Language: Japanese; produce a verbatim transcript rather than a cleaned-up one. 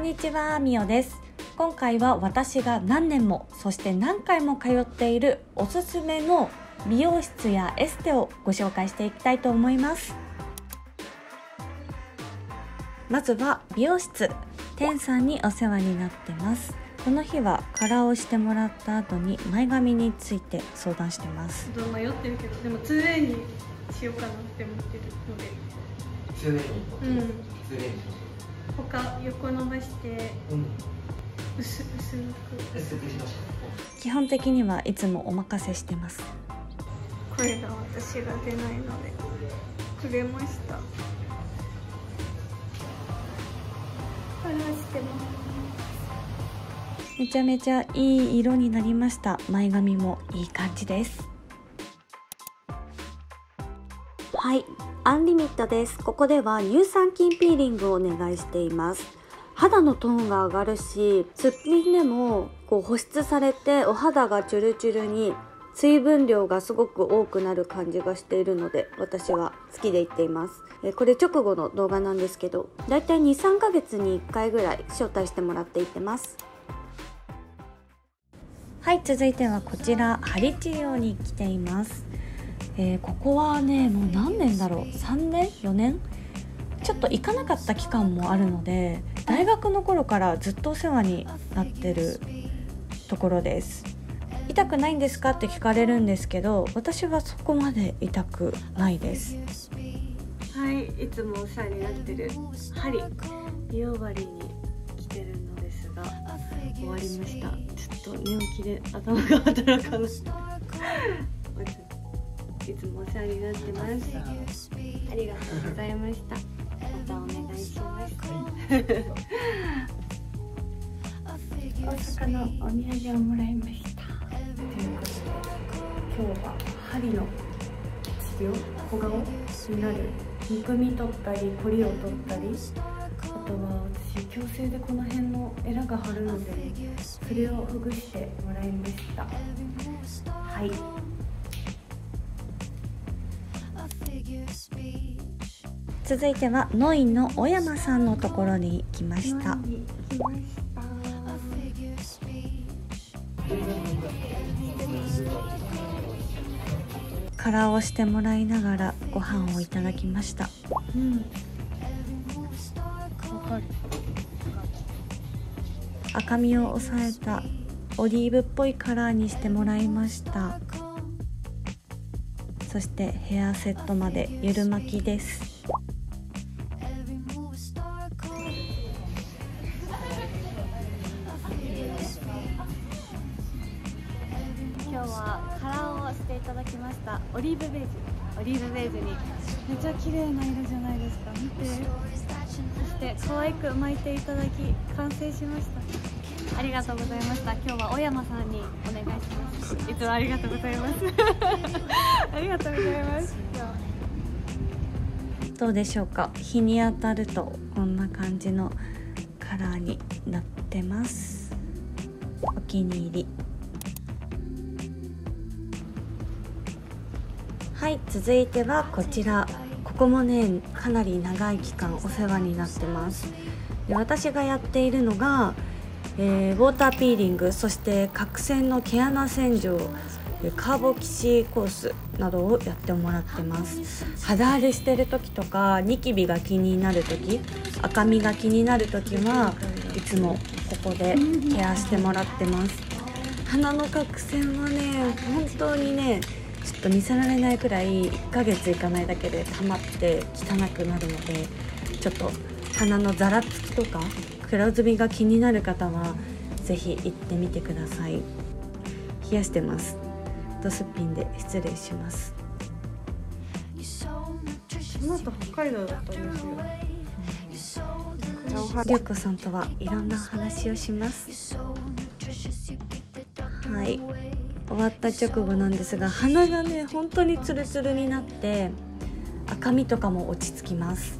んにちは、みおです。今回は私が何年もそして何回も通っているおすすめの美容室やエステをご紹介していきたいと思います。まずは美容室、店さんにお世話になってます。この日はカラーをしてもらった後に前髪について相談してます。ちょっと迷ってるけど、でもツーウェイにしようかなって思ってるのでツーウェイに、うん、ツーウェイに他横伸ばして、うん、薄, 薄く薄くしましょう。基本的にはいつもお任せしてます。声が私が出ないのでくれました。話してます。めちゃめちゃいい色になりました。前髪もいい感じです。はい、アンリミットです。ここでは乳酸菌ピーリングをお願いしています。肌のトーンが上がるし、すっぴんでもこう保湿されてお肌がチュルチュルに、水分量がすごく多くなる感じがしているので私は好きで行っています。これ直後の動画なんですけど、だいたい にさんかげつにいっかいぐらい招待してもらって行ってます。はい、続いてはこちらハリチヨに来ています。えー、ここはね、もう何年だろう、さんねんよねんちょっと行かなかった期間もあるので、大学の頃からずっとお世話になってるところです。痛くないんですかって聞かれるんですけど、私はそこまで痛くないです。はい、いつもお世話になってる針、美容針に来てるのですが終わりました。ちょっと寝起きで頭が働かないいつもお世話になってます。ありがとうございました。またお願いします。大阪のお土産をもらいました。ということで、今日は針の治療、小顔になる、むくみ取ったり、コリを取ったり、あとは私矯正でこの辺のエラが張るので、それをほぐしてもらいました。はい。続いてはノインの小山さんのところに来ました。カラーをしてもらいながらご飯をいただきました。うん、わかる。赤みを抑えたオリーブっぽいカラーにしてもらいました。そしてヘアセットまでゆる巻きです。今日はカラーをしていただきました。オリーブベージュ、オリーブベージュにめちゃ綺麗な色じゃないですか。見て、そして可愛く巻いていただき完成しました。ありがとうございました。今日は小山さんにお願いします。いつもありがとうございますありがとうございます。どうでしょうか。日に当たるとこんな感じのカラーになってます。お気に入り。はい、続いてはこちら。ここもね、かなり長い期間お世話になってます。で、私がやっているのが、えー、ウォーターピーリング、そして角栓の毛穴洗浄、カーボキシコースなどをやってもらってます。肌荒れしてる時とか、ニキビが気になる時、赤みが気になる時はいつもここでケアしてもらってます。鼻の角栓はね、本当にね、ちょっと見せられないくらいいっかげついかないだけで溜まって汚くなるので、ちょっと鼻のざらつきとか黒ずみが気になる方はぜひ行ってみてください。冷やしてます。ドスピンで失礼します。この後北海道だったんですよ。りょうこさんとはいろんな話をします。はい、終わった直後なんですが、鼻がね本当にツルツルになって赤みとかも落ち着きます。